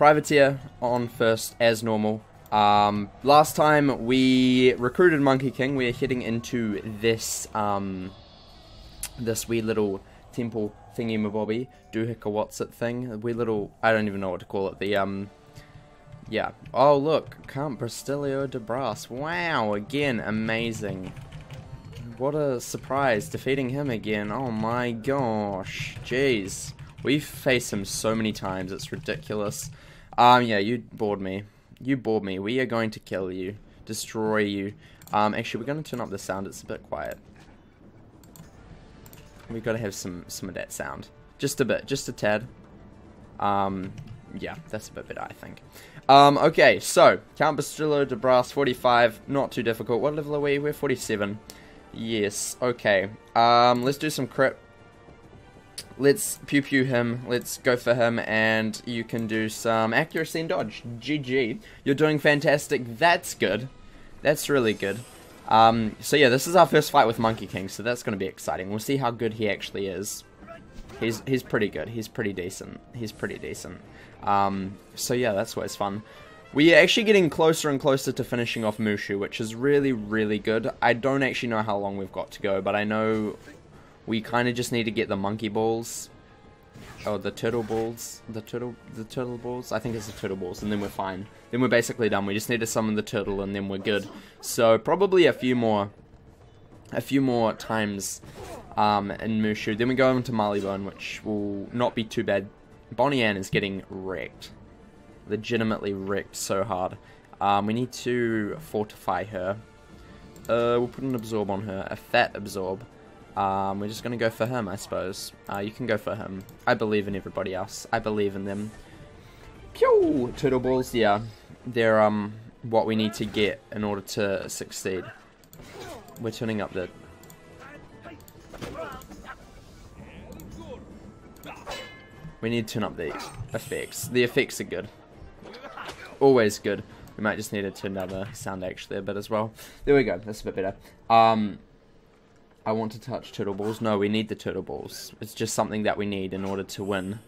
Privateer on first as normal. Last time we recruited Monkey King. We are heading into this this wee little temple thingy mabobby, doohickawhatsit thing. The wee little, I don't even know what to call it. The yeah. Oh look, Camp Pristilio de Brass. Wow, again, amazing. What a surprise, defeating him again. Oh my gosh, jeez. We've faced him so many times, it's ridiculous. Yeah, you bored me. You bored me. We are going to kill you. Destroy you. Actually, we're going to turn up the sound. It's a bit quiet. We've got to have some of that sound. Just a bit. Just a tad. Yeah, that's a bit better, I think. Okay, so, Count Bastillo de Brass, 45. Not too difficult. What level are we? We're 47. Yes, okay. Let's do some crit. Let's pew-pew him, let's go for him, and you can do some accuracy and dodge. GG. You're doing fantastic. That's good. That's really good. So yeah, this is our first fight with Monkey King, so that's going to be exciting. We'll see how good he actually is. He's pretty good. He's pretty decent. He's pretty decent. So yeah, that's always fun. We are actually getting closer and closer to finishing off Mooshu, which is really, really good. I don't actually know how long we've got to go, but I know... we kind of just need to get the monkey balls, or the turtle balls, the turtle balls, I think it's the turtle balls, and then we're fine. Then we're basically done, we just need to summon the turtle and then we're good. So probably a few more times in Mooshu, then we go into Marleybone, which will not be too bad. Bonnie Anne is getting wrecked, legitimately wrecked so hard. We need to fortify her, we'll put an absorb on her, a fat absorb. We're just going to go for him, I suppose. You can go for him. I believe in everybody else. I believe in them. Pew! Turtle balls, yeah. They're, what we need to get in order to succeed. We're turning up the... we need to turn up the effects. The effects are good. Always good. We might just need to turn down the sound actually a bit as well. There we go. That's a bit better. I want to touch turtle balls. No, we need the turtle balls. It's just something that we need in order to win.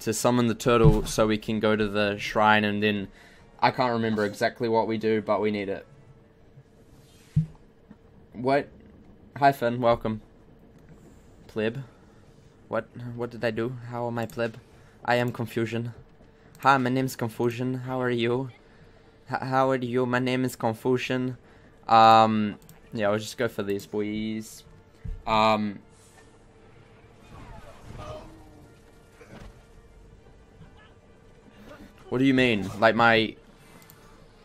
To summon the turtle so we can go to the shrine and then... I can't remember exactly what we do, but we need it. What? Hi Finn, welcome. Pleb. What did I do? How am I pleb? I am Confusion. Hi, my name's Confusion. How are you? How are you? My name is Confusion. Yeah, I'll just go for these boys. What do you mean? Like my...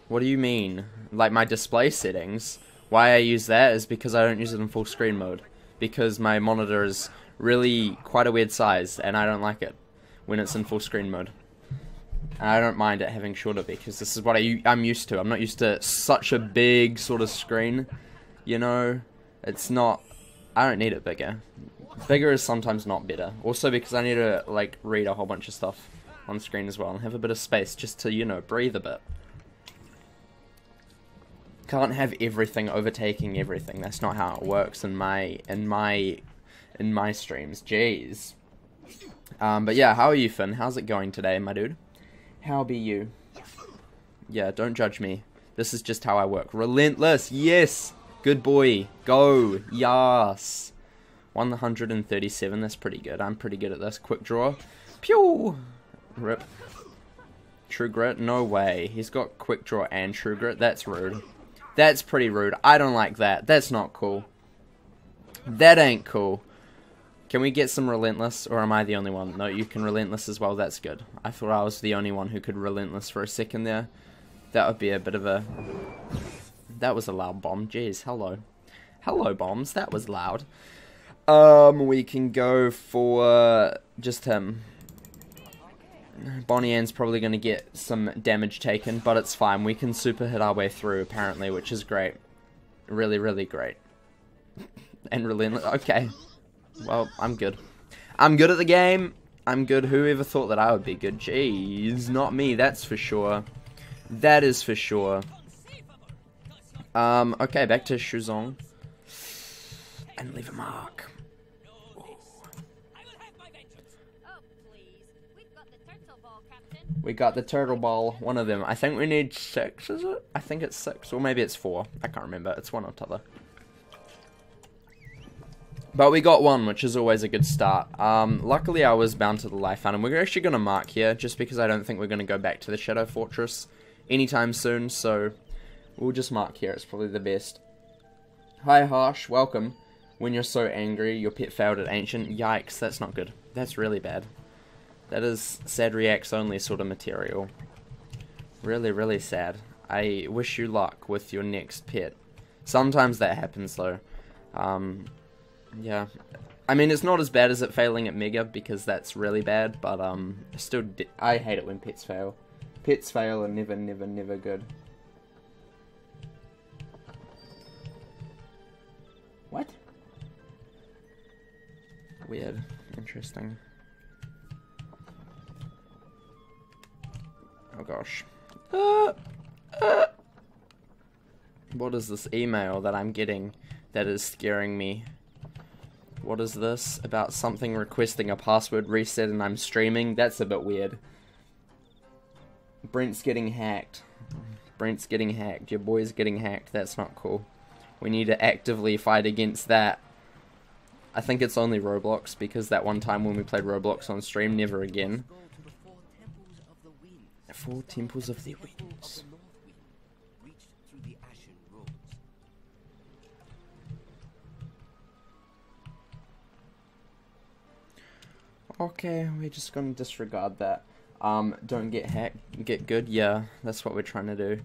what do you mean? Like my display settings? Why I use that is because I don't use it in full screen mode. Because my monitor is really quite a weird size and I don't like it when it's in full screen mode. And I don't mind it having shorter because this is what I'm used to. I'm not used to such a big sort of screen. You know, it's not... I don't need it bigger. Bigger is sometimes not better. Also because I need to, like, read a whole bunch of stuff on screen as well. And have a bit of space just to, you know, breathe a bit. Can't have everything overtaking everything. That's not how it works in my streams. Jeez. But yeah, how are you, Finn? How's it going today, my dude? How be you? Yeah, don't judge me. This is just how I work. Relentless! Yes! Good boy, go, yas. 137, that's pretty good. I'm pretty good at this. Quick draw, pew, rip. True grit, no way. He's got quick draw and true grit. That's rude. That's pretty rude. I don't like that. That's not cool. That ain't cool. Can we get some relentless, or am I the only one? No, you can relentless as well. That's good. I thought I was the only one who could relentless for a second there. That would be a bit of a... that was a loud bomb. Jeez, hello. Hello, bombs. That was loud. We can go for just him. Bonnie Anne's probably going to get some damage taken, but it's fine. We can super hit our way through, apparently, which is great. Really, really great. And relentless. Okay. Well, I'm good. I'm good at the game. I'm good. Whoever thought that I would be good? Jeez, not me. That's for sure. That is for sure. Okay, back to Shuzong. And leave a mark. Ooh. We got the turtle ball, one of them. I think we need 6, is it? I think it's 6, or maybe it's 4. I can't remember. It's one or the other. But we got one, which is always a good start. Luckily, I was bound to the Life Fountain. We're actually going to mark here, just because I don't think we're going to go back to the Shadow Fortress anytime soon, so we'll just mark here. It's probably the best. Hi, Harsh. Welcome. When you're so angry, your pet failed at Ancient. Yikes, that's not good. That's really bad. That is sad reacts only sort of material. Really, really sad. I wish you luck with your next pet. Sometimes that happens, though. Yeah, I mean, it's not as bad as it failing at Mega, because that's really bad, but still, I hate it when pets fail. Pets fail are never, never, never good. What? Weird. Interesting. Oh gosh. What is this email that I'm getting that is scaring me? What is this? About something requesting a password reset and I'm streaming? That's a bit weird. Brent's getting hacked. Brent's getting hacked. Your boy's getting hacked. That's not cool. We need to actively fight against that. I think it's only Roblox, because that one time when we played Roblox on stream, never again. Four Temples of the Winds. Okay, we're just gonna disregard that. Don't get hacked, get good. Yeah, that's what we're trying to do.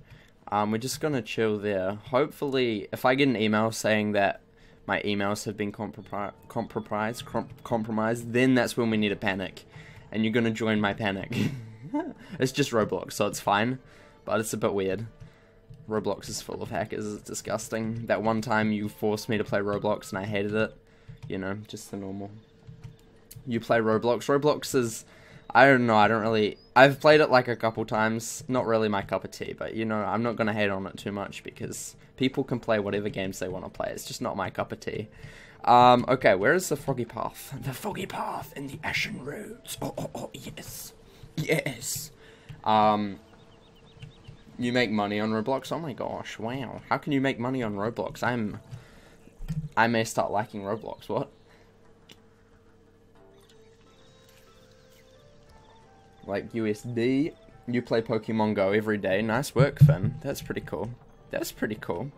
We're just gonna chill there. Hopefully, if I get an email saying that my emails have been compromised, then that's when we need to panic. And you're gonna join my panic. It's just Roblox, so it's fine. But it's a bit weird. Roblox is full of hackers, it's disgusting. That one time you forced me to play Roblox and I hated it. You know, just the normal. You play Roblox. Roblox is, I don't know, I don't really, I've played it like a couple times, not really my cup of tea, but you know, I'm not going to hate on it too much because people can play whatever games they want to play, it's just not my cup of tea. Okay, where is the Foggy Path? The Foggy Path in the Ashen Roads. Oh, yes. Yes. You make money on Roblox? Oh my gosh, wow. How can you make money on Roblox? I may start liking Roblox, what? Like USD, you play Pokemon Go every day. Nice work, Finn. That's pretty cool. That's pretty cool.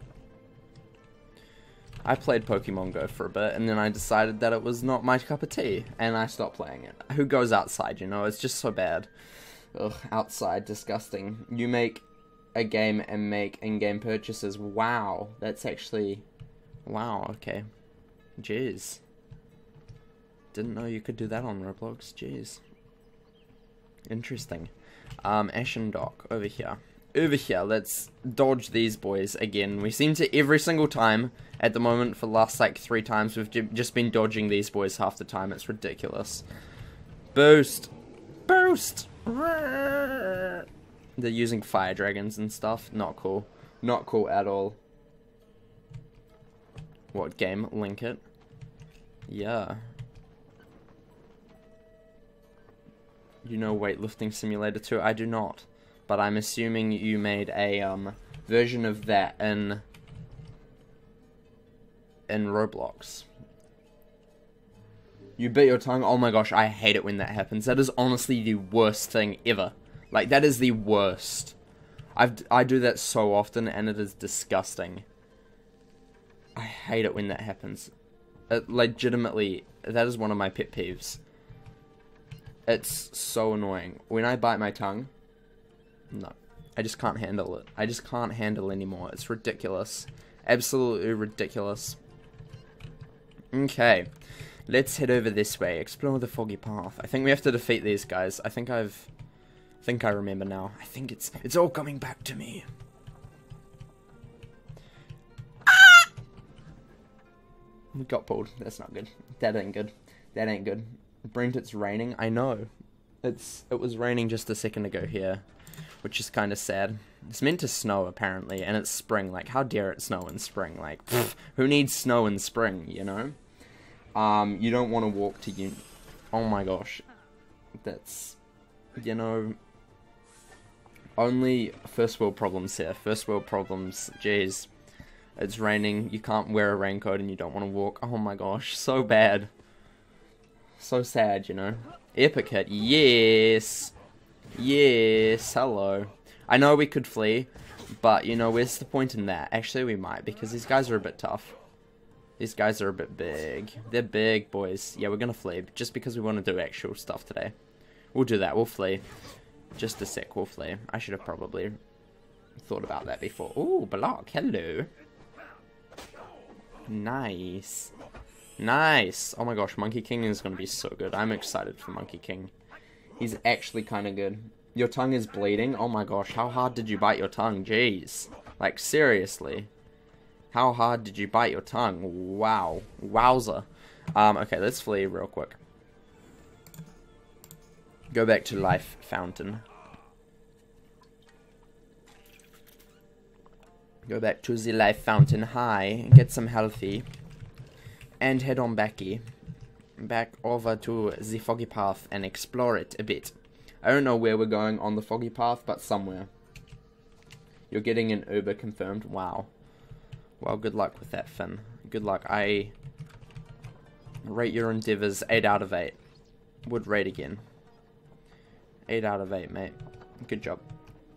I played Pokemon Go for a bit, and then I decided that it was not my cup of tea, and I stopped playing it. Who goes outside, you know? It's just so bad. Ugh, outside, disgusting. You make a game and make in-game purchases. Wow, that's actually... Wow, okay. Jeez. Didn't know you could do that on Roblox. Jeez. Interesting. Ashen Dock, over here. Over here, let's dodge these boys again. We seem to every single time, at the moment, for the last like 3 times, we've just been dodging these boys half the time. It's ridiculous. Boost! Boost! They're using fire dragons and stuff. Not cool. Not cool at all. What game? Link it. Yeah. You know Weightlifting Simulator 2? I do not. But I'm assuming you made a version of that in Roblox. You bit your tongue? Oh my gosh, I hate it when that happens. That is honestly the worst thing ever. Like, that is the worst. I do that so often, and it is disgusting. I hate it when that happens. It, legitimately, that is one of my pet peeves. It's so annoying. When I bite my tongue, no, I just can't handle it. I just can't handle it anymore. It's ridiculous. Absolutely ridiculous. Okay, let's head over this way. Explore the Foggy Path. I think we have to defeat these guys. I think I remember now. I think it's all coming back to me. Ah! We got pulled. That's not good. That ain't good. That ain't good. Brent, it's raining. I know. It was raining just a second ago here, which is kind of sad. It's meant to snow, apparently, and it's spring. Like, how dare it snow in spring? Like, pff, who needs snow in spring, you know? You don't want to walk to uni. Oh my gosh. That's you know, only first world problems here. First world problems, jeez. It's raining, you can't wear a raincoat and you don't want to walk. Oh my gosh, so bad. So sad, you know. Epic hit, yes. Yes, hello. I know we could flee, but you know, where's the point in that? Actually, we might, because these guys are a bit tough. These guys are a bit big. They're big, boys. Yeah, we're gonna flee, just because we want to do actual stuff today. We'll do that, we'll flee. Just a sec, we'll flee. I should have probably thought about that before. Ooh, block, hello. Nice. Nice. Oh my gosh, Monkey King is gonna be so good. I'm excited for Monkey King. He's actually kind of good. Your tongue is bleeding? Oh my gosh, how hard did you bite your tongue? Jeez. Like, seriously. How hard did you bite your tongue? Wow. Wowza. Okay, let's flee real quick. Go back to Life Fountain. Go back to the Life Fountain high, get some healthy, and head on backy. Back over to the foggy path and explore it a bit. I don't know where we're going on the foggy path, but somewhere. You're getting an Uber confirmed. Wow. Well, good luck with that, Finn. Good luck. I rate your endeavors 8 out of 8. Would rate again. 8 out of 8, mate. Good job.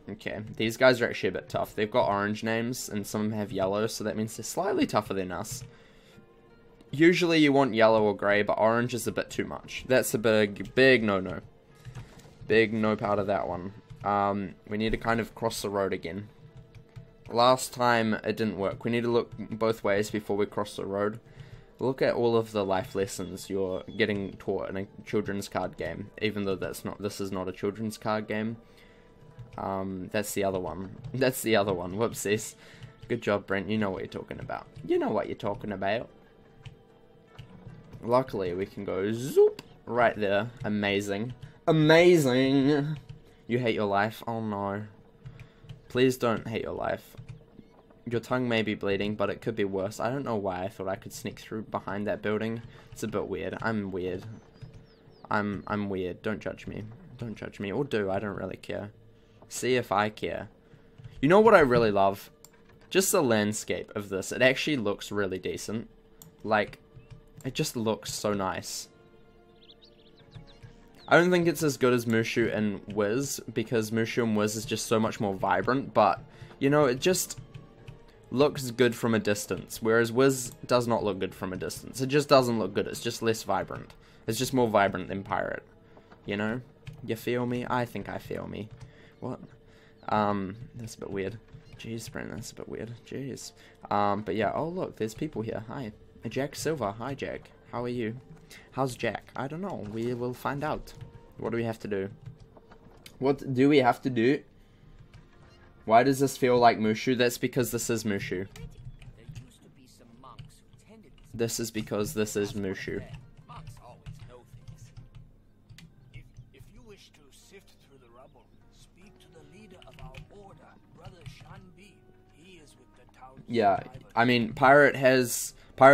Okay, these guys are actually a bit tough. They've got orange names, and some of them have yellow, so that means they're slightly tougher than us. Usually you want yellow or grey, but orange is a bit too much. That's a big, big no-no. Big nope out of that one. We need to kind of cross the road again. Last time it didn't work. We need to look both ways before we cross the road. Look at all of the life lessons you're getting taught in a children's card game, even though that's not. This is not a children's card game. That's the other one. That's the other one. Whoopsies. Good job, Brent. You know what you're talking about. You know what you're talking about. Luckily, we can go zoop right there. Amazing. Amazing. You hate your life. Oh no. Please don't hate your life. Your tongue may be bleeding, but it could be worse. I don't know why I thought I could sneak through behind that building. It's a bit weird. I'm weird. I'm weird. Don't judge me. Don't judge me. Or do. I don't really care. See if I care. You know what I really love? Just the landscape of this. It actually looks really decent. Like, it just looks so nice. I don't think it's as good as Mooshu and Wiz, because Mooshu and Wiz is just so much more vibrant, but, you know, it just looks good from a distance, whereas Wiz does not look good from a distance. It just doesn't look good, it's just less vibrant. It's just more vibrant than Pirate, you know? You feel me? I think I feel me. What? That's a bit weird. Jeez, Brent, that's a bit weird. Jeez. But yeah, oh look, there's people here. Hi. Jack Silver. Hi, Jack. How are you? How's Jack? I don't know. We will find out. What do we have to do? What do we have to do? Why does this feel like Mooshu? That's because this is Mooshu. This is because this is Mooshu. If you wish to sift through the rubble, speak to the leader of our order, Brother Shambi. He is with the town. Yeah, I mean, Pirate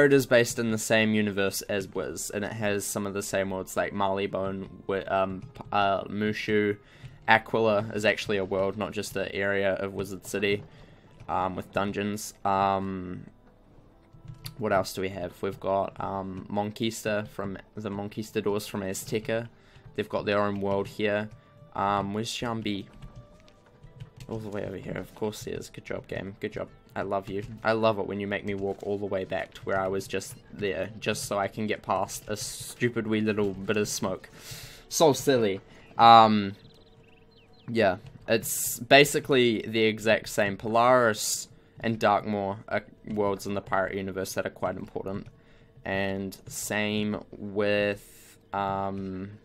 is based in the same universe as Wiz, and it has some of the same worlds like Marleybone, Mooshu. Aquila is actually a world, not just the area of Wizard City, with dungeons. What else do we have? We've got Monquista from the Monquistadores from Azteca. They've got their own world here. Where's Shambi? All the way over here. Of course he is. Good job, game. Good job. I love you. I love it when you make me walk all the way back to where I was just there, just so I can get past a stupid wee little bit of smoke. So silly. Yeah, it's basically the exact same. Polaris and Darkmoor are worlds in the Pirate universe that are quite important. And same with, what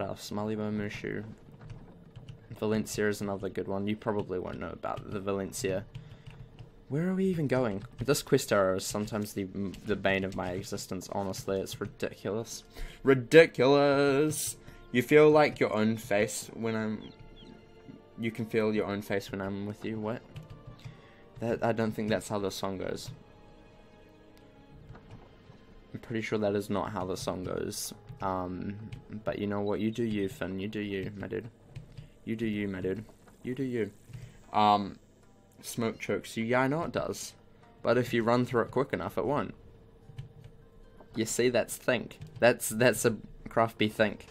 else? Marleybone, Mooshu. Valencia is another good one. You probably won't know about the Valencia. Where are we even going? This quest arrow is sometimes the bane of my existence, honestly. It's ridiculous. Ridiculous! You feel like your own face when I'm... You can feel your own face when I'm with you. What? That, I don't think that's how the song goes. I'm pretty sure that is not how the song goes. But you know what, you do you, Finn, you do you, my dude. You do you, my dude. You do you. Smoke chokes you. Yeah, I know it does. But if you run through it quick enough, it won't. You see, that's think. That's a craft be think.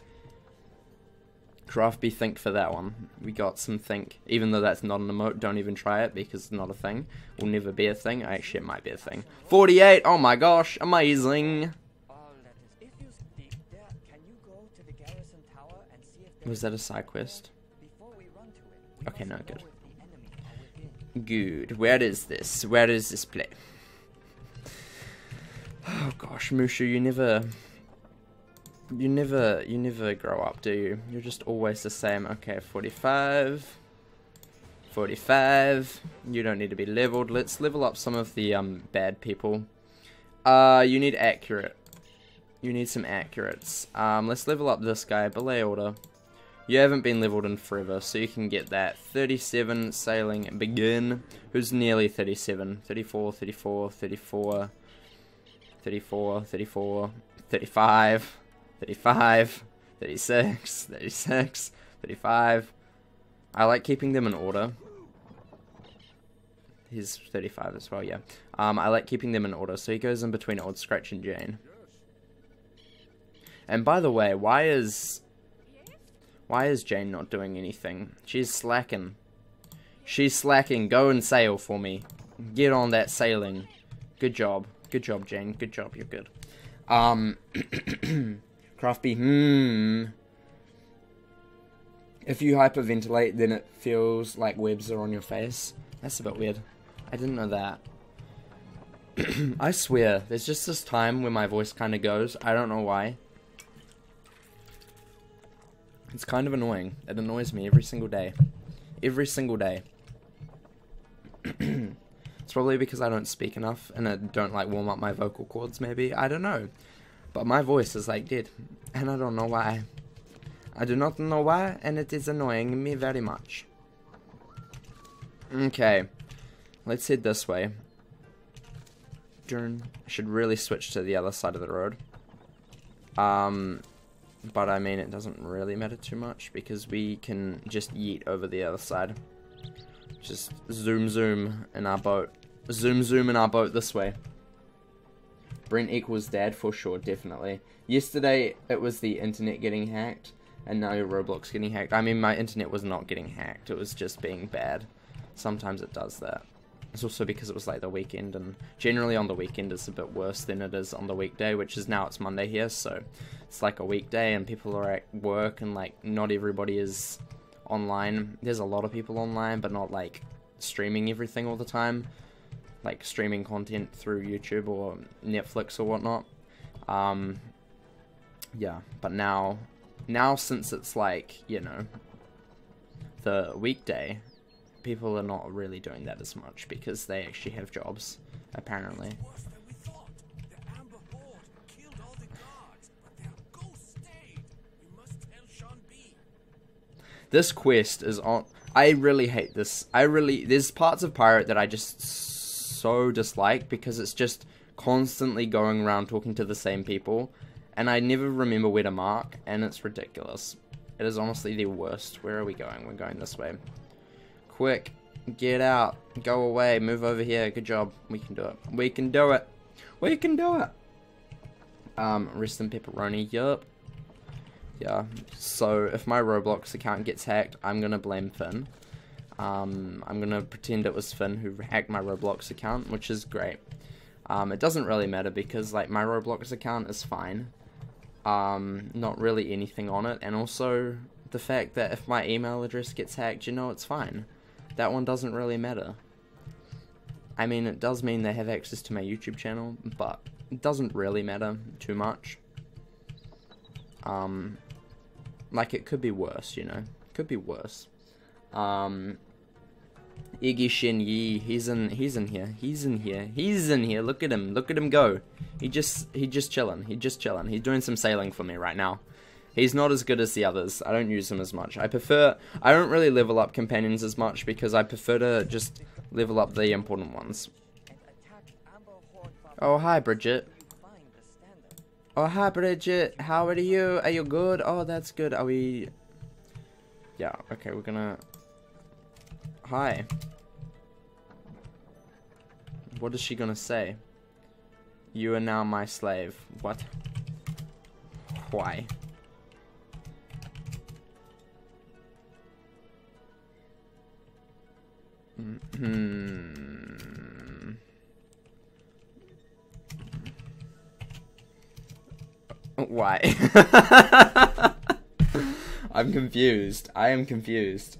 Craft be think for that one. We got some think. Even though that's not an emote, don't even try it because it's not a thing. Will never be a thing. Actually, it might be a thing. 48! Oh my gosh, amazing! Was that a side quest? Okay, no, good. Good. Where is this? Where is this play? Oh gosh, Mooshu, you never grow up, do you? You're just always the same. Okay, 45. 45. You don't need to be leveled. Let's level up some of the bad people. You need accurate. You need some accurates. Let's level up this guy, Belayorda. You haven't been leveled in forever, so you can get that. 37, sailing, begin. Who's nearly 37? 34, 34, 34, 34, 34, 35, 35, 36, 36, 35. I like keeping them in order. He's 35 as well, yeah. I like keeping them in order, so he goes in between Old Scratch and Jane. And by the way, why is Jane not doing anything? She's slacking. She's slacking. Go and sail for me. Get on that sailing. Good job. Good job, Jane. Good job. You're good. Crafty. If you hyperventilate, then it feels like webs are on your face. That's a bit weird. I didn't know that. I swear, there's just this time where my voice kind of goes. I don't know why. It's kind of annoying. It annoys me every single day. Every single day. It's probably because I don't speak enough and I don't like warm up my vocal cords maybe. I don't know. But my voice is like dead. And I don't know why. I do not know why, and it is annoying me very much. Okay. Let's head this way. Darn. I should really switch to the other side of the road. But I mean, it doesn't really matter too much because we can just yeet over the other side. Just zoom zoom in our boat. Zoom zoom in our boat this way. Brent equals dad for sure, definitely. Yesterday it was the internet getting hacked and now Roblox getting hacked. I mean, my internet was not getting hacked, it was just being bad. Sometimes it does that. It's also because it was like the weekend, and generally on the weekend it's a bit worse than it is on the weekday, which is now it's Monday here, so it's like a weekday and people are at work and like not everybody is online. There's a lot of people online, but not like streaming everything all the time, like streaming content through YouTube or Netflix or whatnot. Yeah, but now since it's like, you know, the weekday, people are not really doing that as much because they actually have jobs, apparently. This quest is on. I really hate this. There's parts of Pirate that I just so dislike because it's just constantly going around talking to the same people, and I never remember where to mark, and it's ridiculous. It is honestly the worst. Where are we going? We're going this way. Quick, get out, go away, move over here, good job, we can do it, we can do it, we can do it. Rest in pepperoni, yup. Yeah, so if my Roblox account gets hacked, I'm gonna blame Finn. I'm gonna pretend it was Finn who hacked my Roblox account, which is great. It doesn't really matter because like my Roblox account is fine. Not really anything on it, and also the fact that if my email address gets hacked, you know it's fine. That one doesn't really matter. I mean, it does mean they have access to my YouTube channel, but it doesn't really matter too much. Like, it could be worse, you know. Could be worse. Iggy Shin Yi, he's in here. Look at him go. He just chilling. He's doing some sailing for me right now. He's not as good as the others. I don't use him as much. I don't really level up companions as much because I prefer to just level up the important ones. Oh, hi, Bridget. Oh, hi Bridget, how are you? Are you good? Oh, that's good. Are we... Yeah, okay, we're gonna... Hi. What is she gonna say? You are now my slave. What? Why? Hmm. Why? I'm confused. I am confused.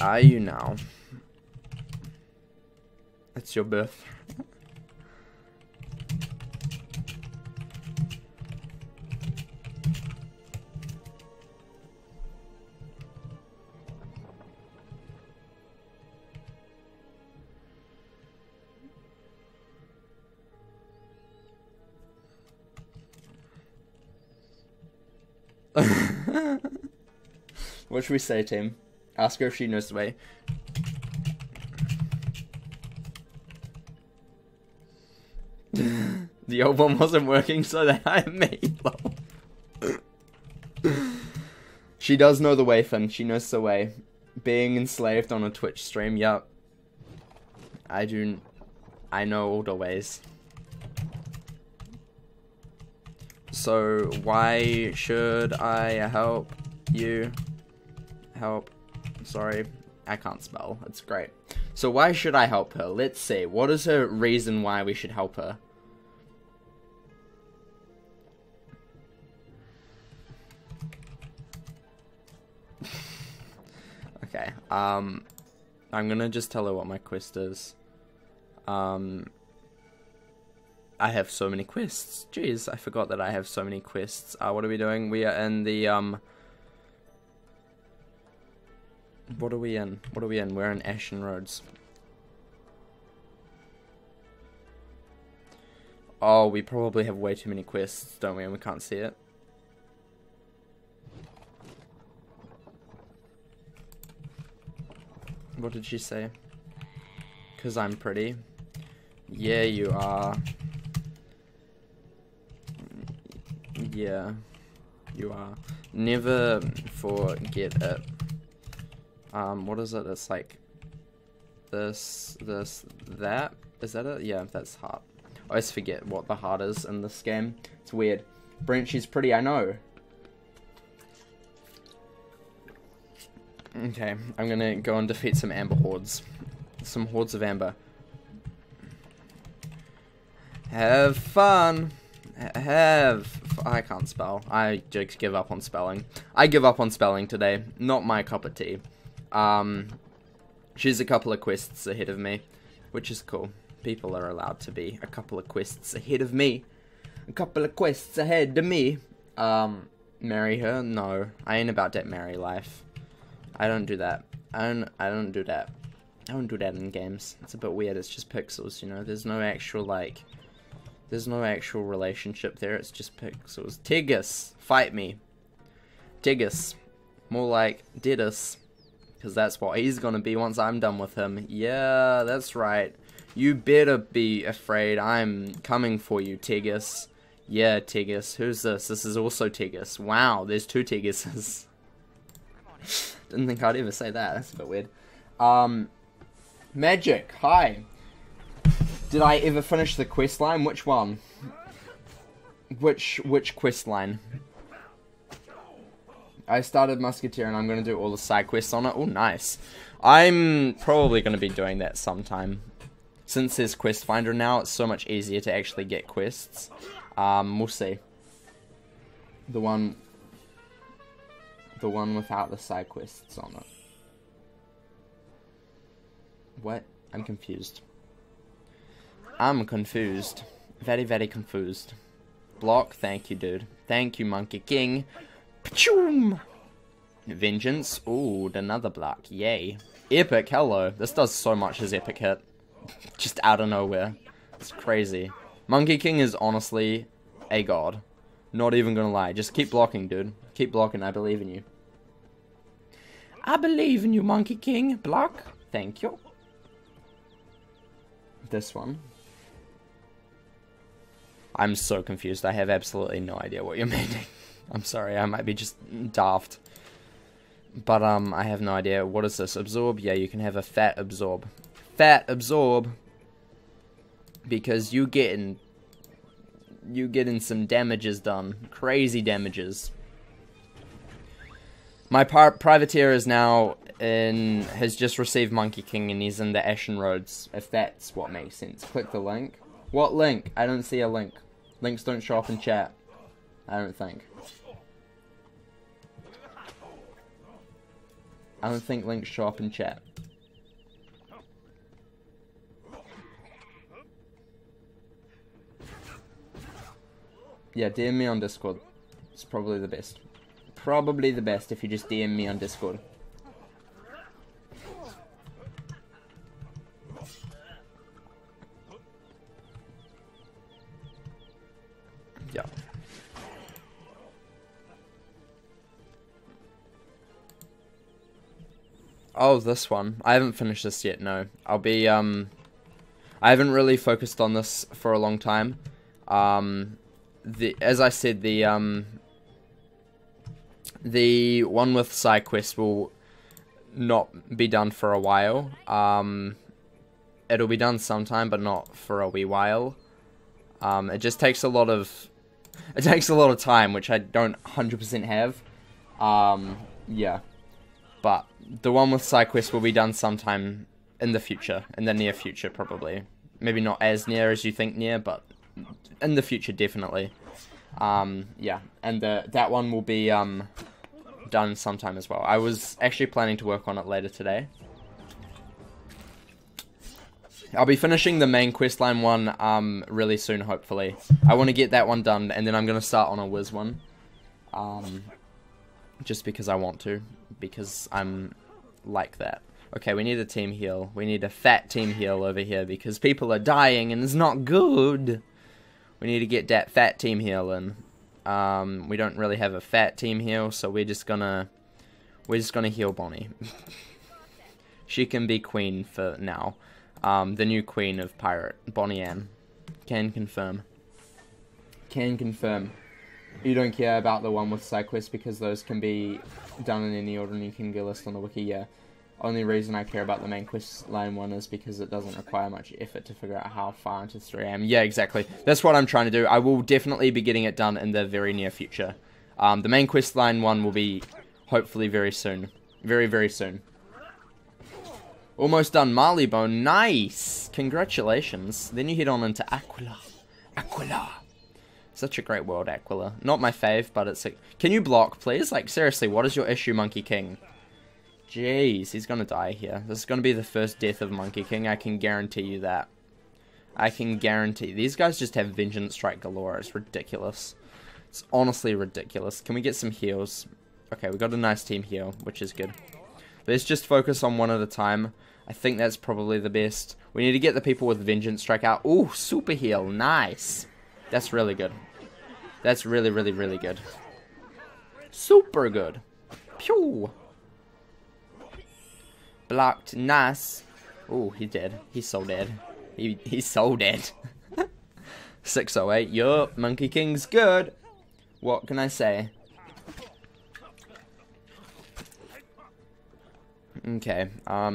Are you now? It's your birth. What should we say, Tim? Ask her if she knows the way. The old one wasn't working, so they hired me. She does know the way, Finn. She knows the way. Being enslaved on a Twitch stream, yep. I know all the ways. So why should I help you? Help. Sorry, I can't spell. It's great. So why should I help her? Let's see. What is her reason why we should help her? Okay. I'm gonna just tell her what my quest is. I have so many quests. Jeez, I forgot that I have so many quests. What are we doing? We are in the What are we in? What are we in? We're in Ashen Roads. Oh, we probably have way too many quests, don't we? And we can't see it. What did she say? 'Cause I'm pretty. Yeah, you are. Yeah, you are. Never forget it. What is it? It's like this, that. Is that it? Yeah, that's heart. I always forget what the heart is in this game. It's weird. Brent, she's pretty, I know. Okay, I'm gonna go and defeat some amber hordes. Some hordes of amber. Have fun. I can't spell. I just give up on spelling. I give up on spelling today. Not my cup of tea. She's a couple of quests ahead of me, which is cool. People are allowed to be a couple of quests ahead of me. A couple of quests ahead of me. Marry her? No, I ain't about that marry life. I don't do that. I don't do that. I don't do that in games. It's a bit weird. It's just pixels, you know. There's no actual like. There's no actual relationship there. It's just pixels. Tegus, fight me. Tegus, more like Deadus. Because that's what he's gonna be once I'm done with him. Yeah, that's right. You better be afraid. I'm coming for you, Tegus. Yeah, Tegus. Who's this? This is also Tegus. Wow, there's two Teguses. Didn't think I'd ever say that. That's a bit weird. Magic, hi. Did I ever finish the quest line? Which one? Which quest line? I started Musketeer and I'm going to do all the side quests on it. Oh, nice. I'm probably going to be doing that sometime. Since there's Quest Finder now, it's so much easier to actually get quests. We'll see. The one without the side quests on it. What? I'm confused. I'm confused. Very, very confused. Block, thank you, dude. Thank you, Monkey King. Pachoom! Vengeance. Ooh, another block. Yay. Epic, hello. This does so much as epic hit. Just out of nowhere. It's crazy. Monkey King is honestly a god. Not even gonna lie. Just keep blocking, dude. Keep blocking. I believe in you. I believe in you, Monkey King. Block. Thank you. This one. I'm so confused. I have absolutely no idea what you're meaning. I'm sorry, I might be just daft. But, I have no idea. What is this? Absorb? Yeah, you can have a fat absorb. Fat absorb! Because you getting some damages done. Crazy damages. My privateer is now in... has just received Monkey King and he's in the Ashen Roads. If that's what makes sense. Click the link. What link? I don't see a link. Links don't show up in chat. I don't think. I don't think links show up in chat. Yeah, DM me on Discord. It's probably the best. Probably the best if you just DM me on Discord. Yeah. Oh, this one. I haven't finished this yet, no. I'll be, I haven't really focused on this for a long time. As I said, the one with side quests will not be done for a while. It'll be done sometime, but not for a wee while. It just takes a lot of, it takes a lot of time, which I don't 100% have. Yeah, but the one with side quests will be done sometime in the future, in the near future probably. Maybe not as near as you think near, but in the future definitely. Yeah, and that one will be done sometime as well. I was actually planning to work on it later today. I'll be finishing the main questline one really soon, hopefully. I want to get that one done, and then I'm going to start on a Wiz one. Just because I want to, because I'm like that. Okay, we need a team heal. We need a fat team heal over here, because people are dying, and it's not good. We need to get that fat team heal in. We don't really have a fat team heal, so we're just gonna heal Bonnie. She can be queen for now. The new queen of Pirate, Bonnie Anne. Can confirm. Can confirm. You don't care about the one with side quests because those can be done in any order, and you can get a list on the wiki. Yeah. Only reason I care about the main quest line one is because it doesn't require much effort to figure out how far into the story I am. Yeah, exactly. That's what I'm trying to do. I will definitely be getting it done in the very near future. The main quest line one will be hopefully very soon. Very, very soon. Almost done. Marleybone. Nice! Congratulations. Then you head on into Aquila. Aquila. Such a great world, Aquila. Not my fave, but it's a... Can you block, please? Like, seriously, what is your issue, Monkey King? Jeez, he's gonna die here. This is gonna be the first death of Monkey King, I can guarantee you that. I can guarantee. These guys just have vengeance strike galore. It's ridiculous. It's honestly ridiculous. Can we get some heals? Okay, we got a nice team heal, which is good. Let's just focus on one at a time. I think that's probably the best. We need to get the people with vengeance strike out. Ooh, super heal. Nice. That's really good. That's really, really, really good. Super good. Pew! Blocked. Nice. Oh, he dead. He's so dead. He's so dead. 608. Yup. Monkey King's good. What can I say? Okay.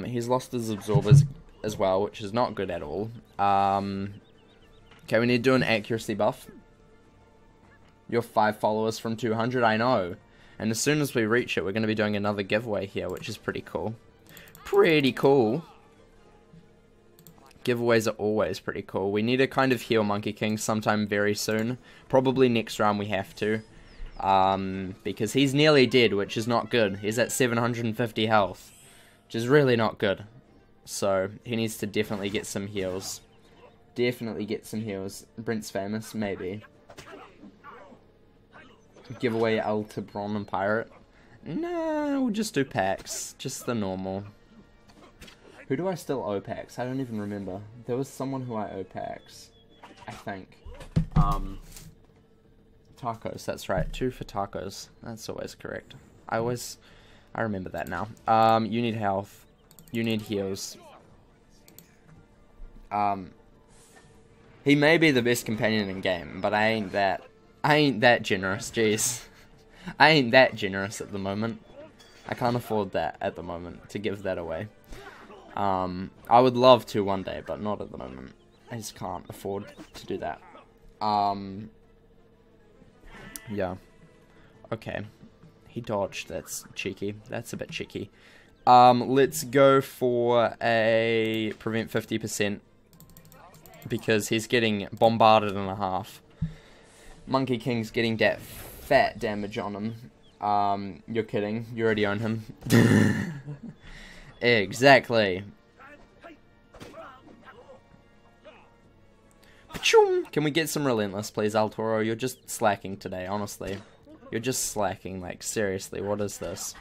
He's lost his absorbers as well, which is not good at all. Okay, we need to do an accuracy buff. You're 5 followers from 200. I know. And as soon as we reach it, we're going to be doing another giveaway here, which is pretty cool. Pretty cool. Giveaways are always pretty cool. We need to kind of heal Monkey King sometime very soon. Probably next round we have to. Because he's nearly dead, which is not good. He's at 750 health, which is really not good. So, he needs to definitely get some heals. Definitely get some heals. Brent's famous, maybe. Giveaway Altebron and Pirate. Nah, we'll just do packs. Just the normal. Who do I still owe packs? I don't even remember. There was someone who I owe packs, I think. Tacos, that's right. 2 for tacos. That's always correct. I remember that now. You need health. You need heals. He may be the best companion in game, but I ain't that generous, jeez. I ain't that generous at the moment. I can't afford that at the moment, to give that away. I would love to one day, but not at the moment. I just can't afford to do that. Yeah. Okay. He dodged. That's cheeky. That's a bit cheeky. Let's go for a prevent 50%. Because he's getting bombarded and a half. Monkey King's getting that fat damage on him. You're kidding. You already own him. Exactly. Can we get some relentless, please, Altoro? You're just slacking today, honestly. You're just slacking, like, seriously, what is this?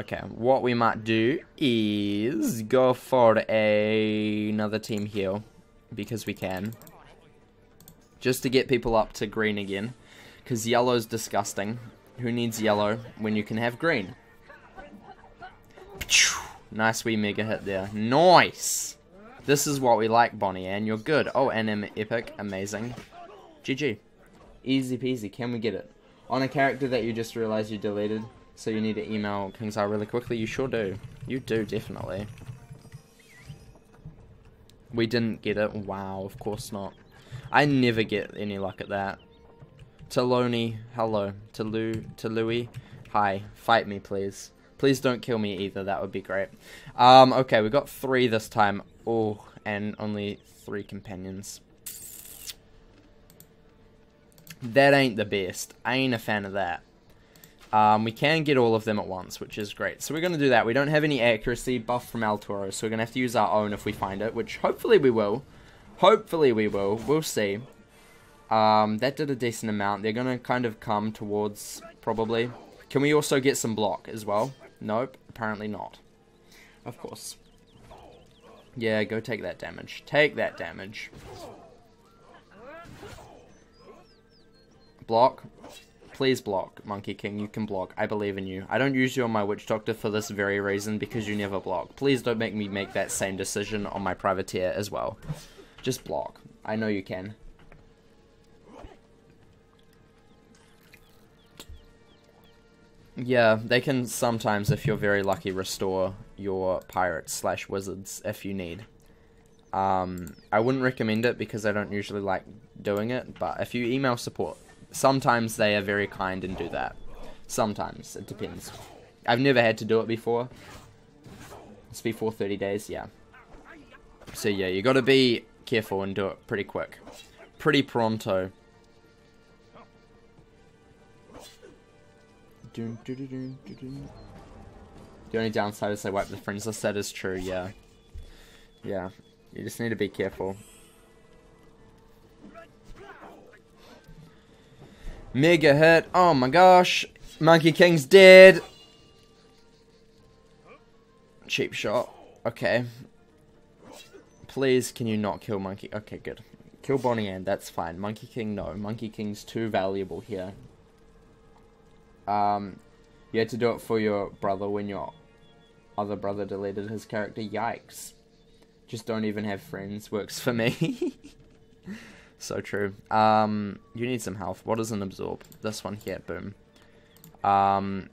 Okay, what we might do is go for another team heal, because we can. Just to get people up to green again, because yellow's disgusting. Who needs yellow when you can have green? Nice wee mega hit there. Nice! This is what we like, Bonnie Anne. You're good. Oh, NM epic. Amazing. GG. Easy peasy. Can we get it? On a character that you just realized you deleted, so you need to email Kingsar really quickly? You sure do. You do, definitely. We didn't get it. Wow, of course not. I never get any luck at that. Taloni, hello. Talui, hi. Fight me, please. Please don't kill me either. That would be great. Okay, we got 3 this time. Oh, and only 3 companions. That ain't the best. I ain't a fan of that. We can get all of them at once, which is great. So we're going to do that. We don't have any accuracy buff from Altoro, so we're going to have to use our own if we find it, which hopefully we will. Hopefully we will. We'll see. That did a decent amount. They're going to kind of come towards, probably. Can we also get some block as well? Nope, apparently not. Of course. Yeah, go take that damage. Take that damage. Block. Please block, Monkey King. You can block. I believe in you. I don't use you on my Witch Doctor for this very reason, because you never block. Please don't make me make that same decision on my Privateer as well. Just block. I know you can. Yeah, they can sometimes, if you're very lucky, restore your pirates / wizards if you need. I wouldn't recommend it because I don't usually like doing it, but if you email support, sometimes they are very kind and do that. Sometimes, it depends. I've never had to do it before. It's before 30 days, yeah. So yeah, you gotta be careful and do it pretty quick. Pretty pronto. The only downside is they wipe the friends list. That is true, yeah. Yeah, you just need to be careful. Mega hit, oh my gosh. Monkey King's dead. Cheap shot, okay. Please, can you not kill Monkey? Okay, good. Kill Bonnie Anne, that's fine. Monkey King, no. Monkey King's too valuable here. You had to do it for your brother when your other brother deleted his character. Yikes. Just don't even have friends. Works for me. So true. You need some health. What is an absorb? This one here. Boom. I'm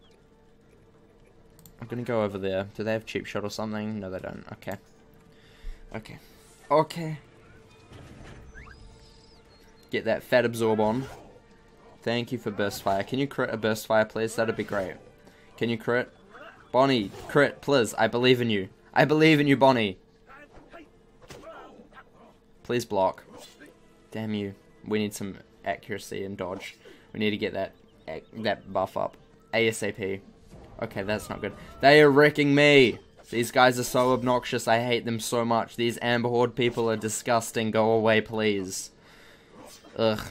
going to go over there. Do they have cheap shot or something? No, they don't. Okay. Okay. Okay. Get that fat absorb on. Thank you for burst fire. Can you crit a burst fire, please? That'd be great. Can you crit? Bonnie, crit, please. I believe in you. I believe in you, Bonnie. Please block. Damn you. We need some accuracy and dodge. We need to get that buff up. ASAP. Okay, that's not good. They are wrecking me. These guys are so obnoxious. I hate them so much. These Amber Horde people are disgusting. Go away, please. Ugh.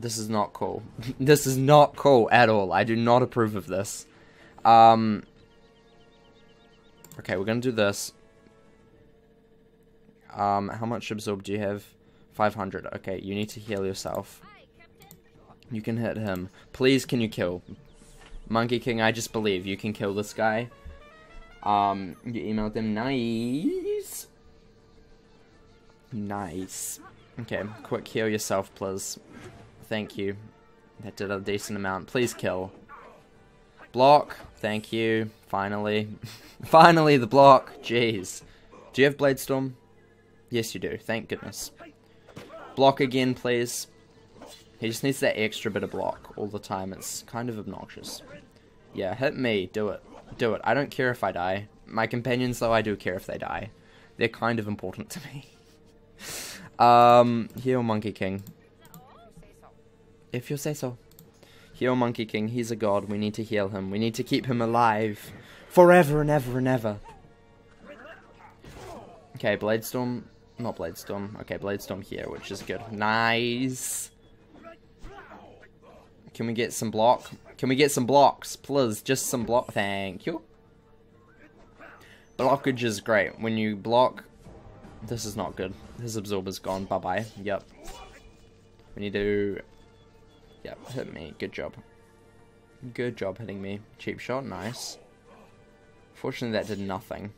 This is not cool. This is not cool at all. I do not approve of this. Okay, we're going to do this. How much absorb do you have? 500. Okay, you need to heal yourself. You can hit him. Please, can you kill? Monkey King, I just believe you can kill this guy. You emailed him. Nice. Nice. Okay, quick heal yourself, please. Thank you. That did a decent amount. Please kill. Block. Thank you. Finally. Finally the block. Jeez. Do you have Bladestorm? Yes, you do. Thank goodness. Block again, please. He just needs that extra bit of block all the time. It's kind of obnoxious. Yeah, hit me. Do it. Do it. I don't care if I die. My companions, though, I do care if they die. They're kind of important to me. Heal Monkey King. If you say so. Heal Monkey King. He's a god. We need to heal him. We need to keep him alive. Forever and ever and ever. Okay, Bladestorm. Not Bladestorm. Okay, Bladestorm here, which is good. Nice. Can we get some block? Can we get some blocks? Please, just some block. Thank you. Blockage is great. When you block... This is not good. His absorber's gone. Bye-bye. Yep. We need to... Yep, hit me. Good job. Good job hitting me. Cheap shot. Nice. Fortunately, that did nothing.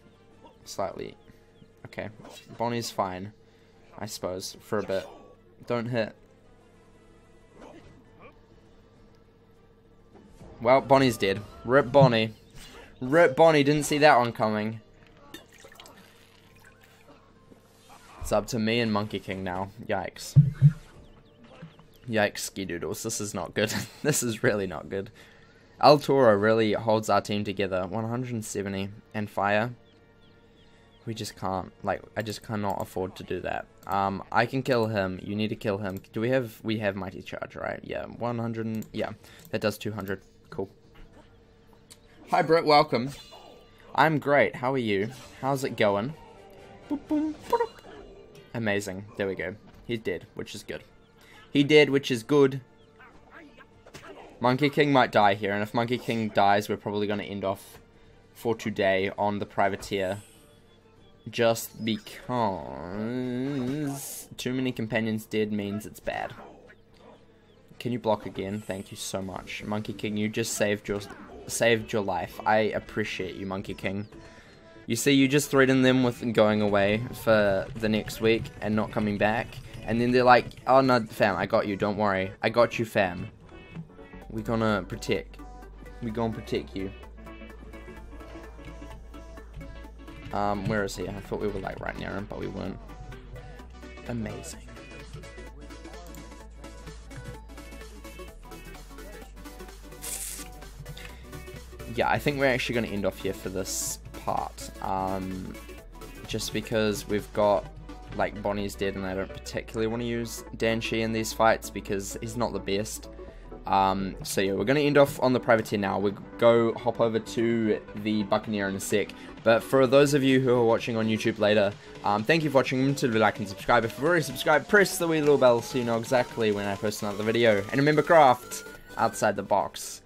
Slightly. Okay. Bonnie's fine. I suppose. For a bit. Don't hit. Well, Bonnie's dead. Rip Bonnie. Rip Bonnie, didn't see that one coming. It's up to me and Monkey King now. Yikes. Yikes, skidoodles. This is not good. This is really not good. Altoro really holds our team together. 170 and fire. We just can't. Like, I just cannot afford to do that. I can kill him. You need to kill him. Do we have... We have Mighty Charge, right? Yeah, 100... Yeah, that does 200. Cool. Hi, Britt. Welcome. I'm great. How are you? How's it going? Boop, boom, boop. Amazing. There we go. He's dead, which is good. He dead, which is good. Monkey King might die here, and if Monkey King dies, we're probably going to end off for today on the Privateer. Just because too many companions dead means it's bad. Can you block again? Thank you so much. Monkey King, you just saved your life. I appreciate you, Monkey King. You see, you just threatened them with going away for the next week and not coming back. And then they're like, oh no, fam, I got you, don't worry. I got you, fam. We're gonna protect. We're gonna protect you. Where is he? I thought we were like right near him, but we weren't. Amazing. Yeah, I think we're actually going to end off here for this part. Just because we've got, like, Bonnie's dead and I don't particularly want to use Banshee in these fights because he's not the best. So yeah, we're going to end off on the Privateer now. We'll go hop over to the Buccaneer in a sec. But for those of you who are watching on YouTube later, thank you for watching. Remember to like and subscribe. If you've already subscribed, press the wee little bell so you know exactly when I post another video. And remember, craft outside the box.